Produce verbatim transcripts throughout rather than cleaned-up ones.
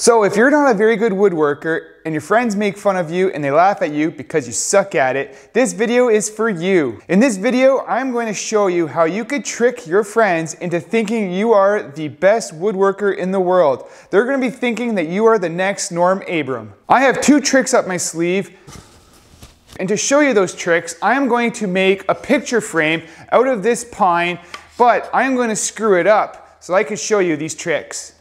So if you're not a very good woodworker and your friends make fun of you and they laugh at you because you suck at it, this video is for you. In this video, I'm going to show you how you could trick your friends into thinking you are the best woodworker in the world. They're going to be thinking that you are the next Norm Abram. I have two tricks up my sleeve. And to show you those tricks, I am going to make a picture frame out of this pine, but I am going to screw it up so I can show you these tricks.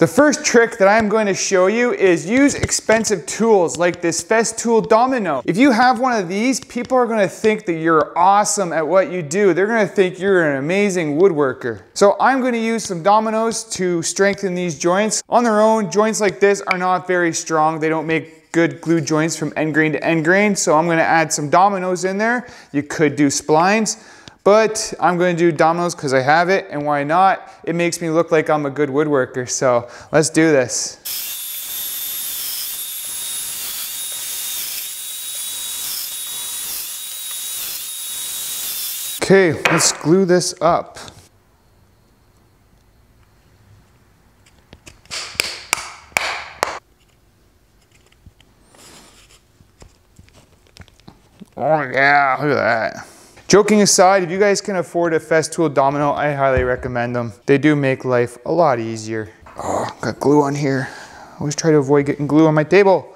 The first trick that I'm going to show you is use expensive tools like this Festool Domino. If you have one of these, people are going to think that you're awesome at what you do. They're going to think you're an amazing woodworker. So I'm going to use some dominoes to strengthen these joints. On their own, joints like this are not very strong. They don't make good glue joints from end grain to end grain. So I'm going to add some dominoes in there. You could do splines, but I'm going to do dominoes because I have it, and why not? It makes me look like I'm a good woodworker, so let's do this. Okay, let's glue this up. Oh yeah, look at that. Joking aside, if you guys can afford a Festool Domino, I highly recommend them. They do make life a lot easier. Oh, got glue on here. Always try to avoid getting glue on my table.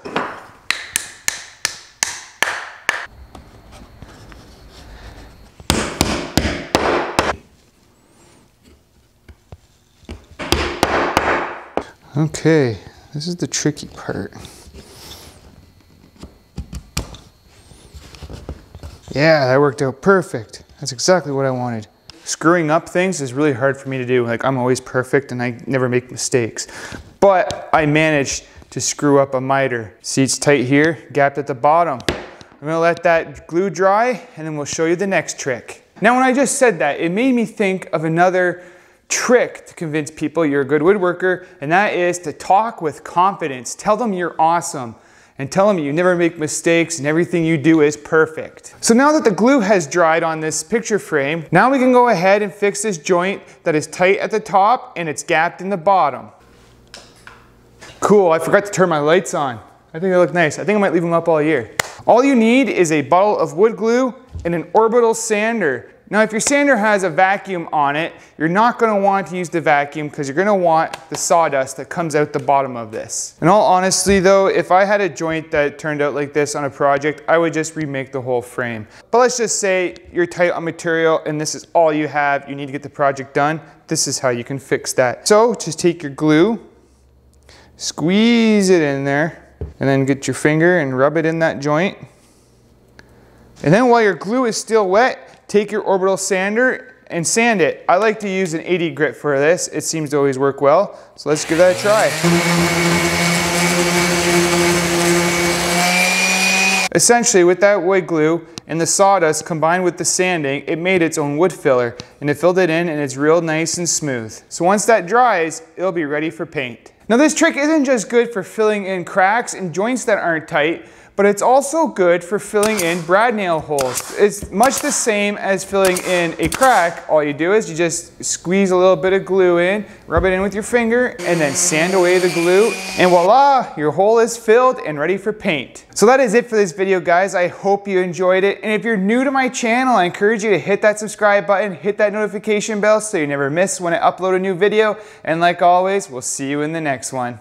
Okay, this is the tricky part. Yeah, that worked out perfect. That's exactly what I wanted. Screwing up things is really hard for me to do. Like, I'm always perfect and I never make mistakes. But I managed to screw up a miter. See, it's tight here, gapped at the bottom. I'm gonna let that glue dry and then we'll show you the next trick. Now, when I just said that, it made me think of another trick to convince people you're a good woodworker, and that is to talk with confidence. Tell them you're awesome. And tell them you never make mistakes and everything you do is perfect. So now that the glue has dried on this picture frame, now we can go ahead and fix this joint that is tight at the top and it's gapped in the bottom. Cool, I forgot to turn my lights on. I think they look nice. I think I might leave them up all year. All you need is a bottle of wood glue and an orbital sander. Now, if your sander has a vacuum on it, you're not going to want to use the vacuum because you're going to want the sawdust that comes out the bottom of this. In all honesty though, if I had a joint that turned out like this on a project, I would just remake the whole frame. But let's just say you're tight on material and this is all you have, you need to get the project done. This is how you can fix that. So just take your glue, squeeze it in there, and then get your finger and rub it in that joint. And then while your glue is still wet, take your orbital sander and sand it. I like to use an eighty grit for this. It seems to always work well. So let's give that a try. Essentially, with that wood glue and the sawdust combined with the sanding, it made its own wood filler and it filled it in and it's real nice and smooth. So once that dries, it'll be ready for paint. Now this trick isn't just good for filling in cracks and joints that aren't tight, but it's also good for filling in brad nail holes. It's much the same as filling in a crack. All you do is you just squeeze a little bit of glue in, rub it in with your finger, and then sand away the glue, and voila, your hole is filled and ready for paint. So that is it for this video, guys. I hope you enjoyed it. And if you're new to my channel, I encourage you to hit that subscribe button, hit that notification bell so you never miss when I upload a new video. And like always, we'll see you in the next one.